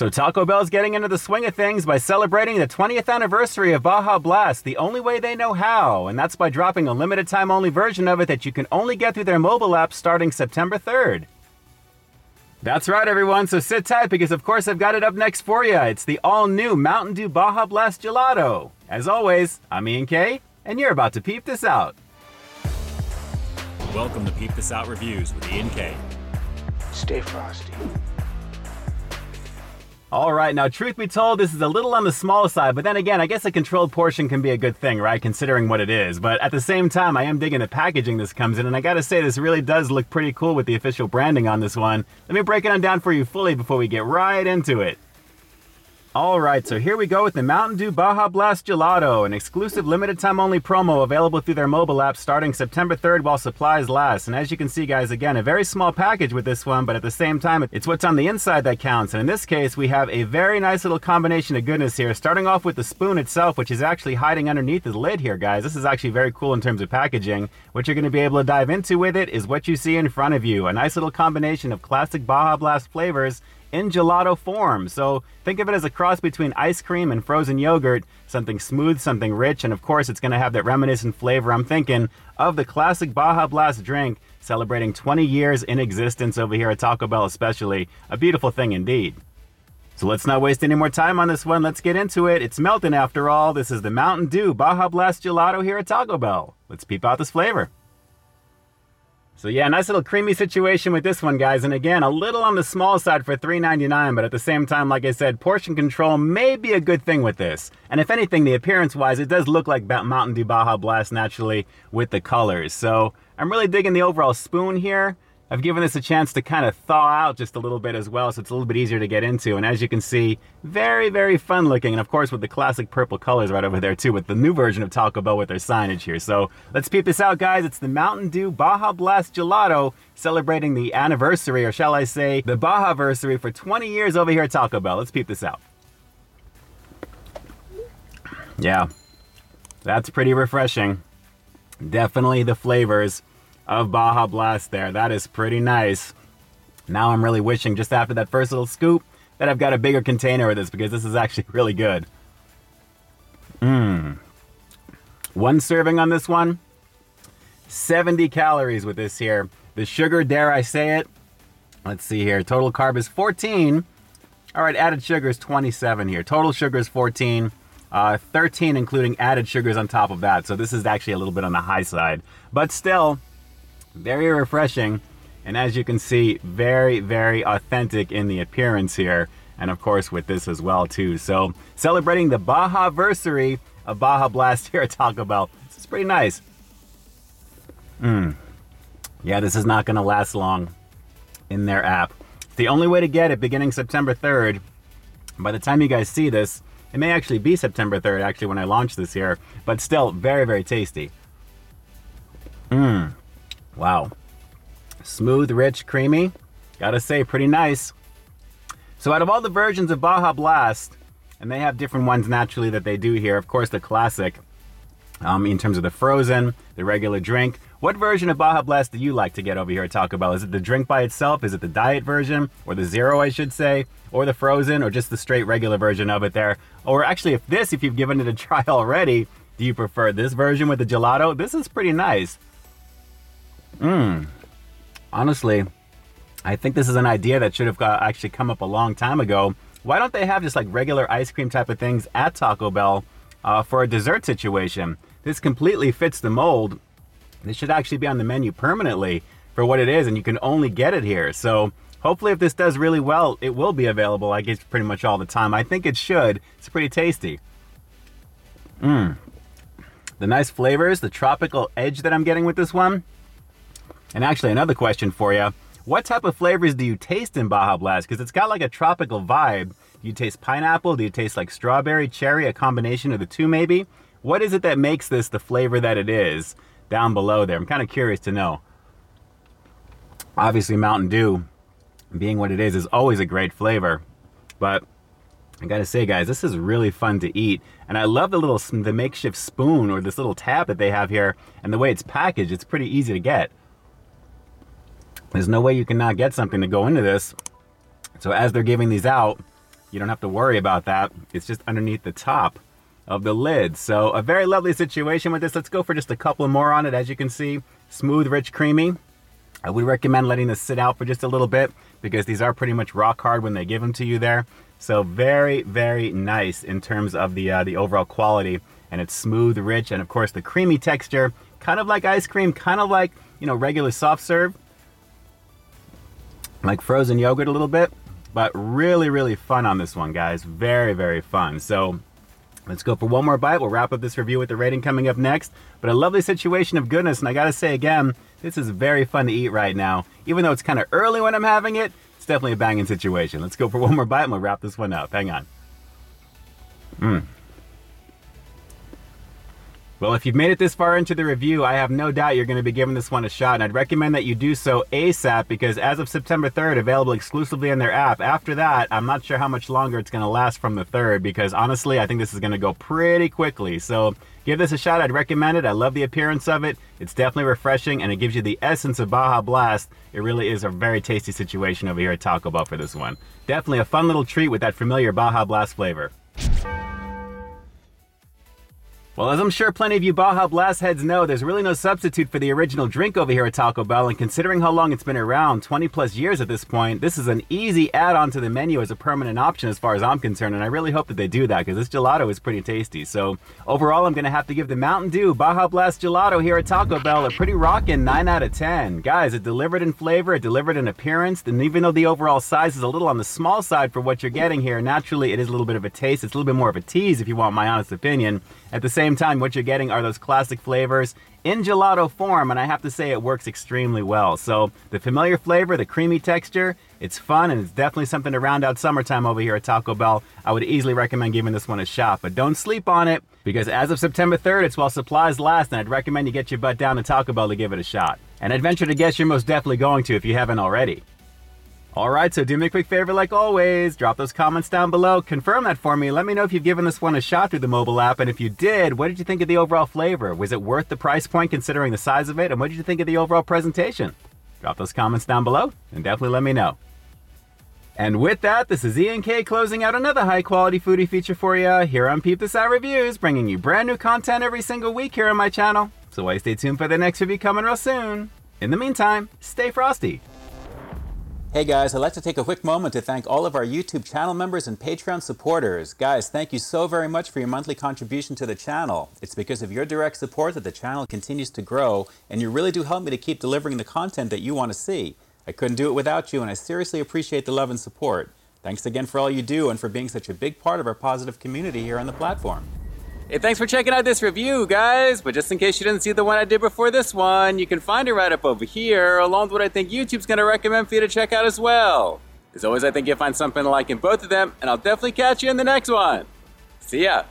So Taco Bell's getting into the swing of things by celebrating the 20th anniversary of Baja Blast the only way they know how, and that's by dropping a limited time only version of it that you can only get through their mobile app starting September 3rd. That's right, everyone, so sit tight because of course I've got it up next for you. It's the all-new Mountain Dew Baja Blast Gelato. As always, I'm Ian K, and you're about to peep this out. Welcome to Peep This Out Reviews with Ian K. Stay frosty. Alright, now truth be told, this is a little on the small side, but then again, I guess a controlled portion can be a good thing, right, considering what it is. But at the same time, I am digging the packaging this comes in, and I gotta say, this really does look pretty cool with the official branding on this one. Let me break it on down for you fully before we get right into it. Alright, so here we go with the Mountain Dew Baja Blast Gelato, an exclusive limited time only promo available through their mobile app starting September 3rd while supplies last. And as you can see, guys, again, a very small package with this one, but at the same time, it's what's on the inside that counts. And in this case, we have a very nice little combination of goodness here, starting off with the spoon itself, which is actually hiding underneath the lid here, guys. This is actually very cool in terms of packaging. What you're going to be able to dive into with it is what you see in front of you, a nice little combination of classic Baja Blast flavors in gelato form. So think of it as a cross between ice cream and frozen yogurt, something smooth, something rich, and of course it's going to have that reminiscent flavor, I'm thinking, of the classic Baja Blast drink, celebrating 20 years in existence over here at Taco Bell especially. A beautiful thing indeed. So let's not waste any more time on this one. Let's get into it. It's melting after all. This is the Mountain Dew Baja Blast Gelato here at Taco Bell. Let's peep out this flavor. So yeah, nice little creamy situation with this one, guys, and again, a little on the small side for $3.99, but at the same time, like I said, portion control may be a good thing with this. And if anything, the appearance-wise, it does look like Mountain Dew Baja Blast naturally with the colors. So I'm really digging the overall spoon here. I've given this a chance to kind of thaw out just a little bit as well, so it's a little bit easier to get into. And as you can see, very, very fun looking. And of course, with the classic purple colors right over there too, with the new version of Taco Bell with their signage here. So let's peep this out, guys. It's the Mountain Dew Baja Blast Gelato, celebrating the anniversary, or shall I say, the Baja-versary for 20 years over here at Taco Bell. Let's peep this out. Yeah, that's pretty refreshing. Definitely the flavors of Baja Blast there. That is pretty nice. Now I'm really wishing just after that first little scoop that I've got a bigger container of this, because this is actually really good. One serving on this one, 70 calories with this here. The sugar, dare I say it, let's see here, total carb is 14. All right, added sugar is 27 here. Total sugar is 14. 13 including added sugars on top of that. So this is actually a little bit on the high side, but still very refreshing, and as you can see, very, very authentic in the appearance here, and of course with this as well too. So celebrating the Baja-versary of Baja Blast here at Taco Bell. This is pretty nice. Yeah, this is not going to last long in their app. It's the only way to get it, beginning September 3rd. By the time you guys see this, it may actually be September 3rd actually when I launch this here, but still very, very tasty. Wow. Smooth, rich, creamy. Gotta say, pretty nice. So out of all the versions of Baja Blast, and they have different ones naturally that they do here, of course the classic, in terms of the frozen, the regular drink, what version of Baja Blast do you like to get over here at Taco Bell? Is it the drink by itself? Is it the diet version? Or the zero, I should say? Or the frozen? Or just the straight regular version of it there? Or actually, if you've given it a try already, do you prefer this version with the gelato? This is pretty nice. Honestly, I think this is an idea that should have actually come up a long time ago. Why don't they have just like regular ice cream type of things at Taco Bell for a dessert situation? This completely fits the mold. This should actually be on the menu permanently for what it is, and you can only get it here. So hopefully if this does really well, it will be available, I guess, pretty much all the time. I think it should. It's pretty tasty. The nice flavors, the tropical edge that I'm getting with this one. And actually, another question for you. What type of flavors do you taste in Baja Blast? Because it's got like a tropical vibe. Do you taste pineapple? Do you taste like strawberry, cherry, a combination of the two maybe? What is it that makes this the flavor that it is? Down below there, I'm kind of curious to know. Obviously, Mountain Dew, being what it is always a great flavor. But I gotta say, guys, this is really fun to eat, and I love the makeshift spoon, or this little tab that they have here, and the way it's packaged, it's pretty easy to get. There's no way you cannot get something to go into this. So as they're giving these out, you don't have to worry about that. It's just underneath the top of the lid. So a very lovely situation with this. Let's go for just a couple more on it. As you can see, smooth, rich, creamy. I would recommend letting this sit out for just a little bit because these are pretty much rock hard when they give them to you there. So very, very nice in terms of the overall quality, and it's smooth, rich, and of course the creamy texture, kind of like ice cream, kind of like, you know, regular soft serve, like frozen yogurt a little bit, but really, really fun on this one, guys. Very, very fun. So let's go for one more bite. We'll wrap up this review with the rating coming up next. But a lovely situation of goodness, and I gotta say again, this is very fun to eat right now. Even though it's kind of early when I'm having it, it's definitely a banging situation. Let's go for one more bite and we'll wrap this one up. Hang on. Well, if you've made it this far into the review, I have no doubt you're going to be giving this one a shot, and I'd recommend that you do so ASAP because as of September 3rd, available exclusively on their app. After that, I'm not sure how much longer it's going to last from the 3rd because honestly, I think this is going to go pretty quickly. So give this a shot. I'd recommend it. I love the appearance of it. It's definitely refreshing, and it gives you the essence of Baja Blast. It really is a very tasty situation over here at Taco Bell for this one. Definitely a fun little treat with that familiar Baja Blast flavor. Well, as I'm sure plenty of you Baja Blast heads know, there's really no substitute for the original drink over here at Taco Bell, and considering how long it's been around, 20 plus years at this point, this is an easy add-on to the menu as a permanent option as far as I'm concerned, and I really hope that they do that because this gelato is pretty tasty. So overall, I'm going to have to give the Mountain Dew Baja Blast Gelato here at Taco Bell a pretty rockin' 9 out of 10. Guys, it delivered in flavor, it delivered in appearance, and even though the overall size is a little on the small side for what you're getting here, naturally it is a little bit of a taste, it's a little bit more of a tease if you want my honest opinion. At the same time, what you're getting are those classic flavors in gelato form, and I have to say it works extremely well. So the familiar flavor, the creamy texture, it's fun, and it's definitely something to round out summertime over here at Taco Bell. I would easily recommend giving this one a shot, but don't sleep on it because as of September 3rd, it's while supplies last, and I'd recommend you get your butt down to Taco Bell to give it a shot. And I'd venture to guess you're most definitely going to if you haven't already. Alright, so do me a quick favor like always, drop those comments down below, confirm that for me, let me know if you've given this one a shot through the mobile app, and if you did, what did you think of the overall flavor? Was it worth the price point considering the size of it, and what did you think of the overall presentation? Drop those comments down below, and definitely let me know. And with that, this is Ian K closing out another high-quality foodie feature for you here on Peep This Out Reviews, bringing you brand new content every single week here on my channel, so always stay tuned for the next review coming real soon. In the meantime, stay frosty! Hey guys, I'd like to take a quick moment to thank all of our YouTube channel members and Patreon supporters. Guys, thank you so very much for your monthly contribution to the channel. It's because of your direct support that the channel continues to grow, and you really do help me to keep delivering the content that you want to see. I couldn't do it without you, and I seriously appreciate the love and support. Thanks again for all you do and for being such a big part of our positive community here on the platform. Hey, thanks for checking out this review, guys. But just in case you didn't see the one I did before this one, you can find it right up over here, along with what I think YouTube's gonna recommend for you to check out as well. As always, I think you'll find something to like in both of them, and I'll definitely catch you in the next one. See ya.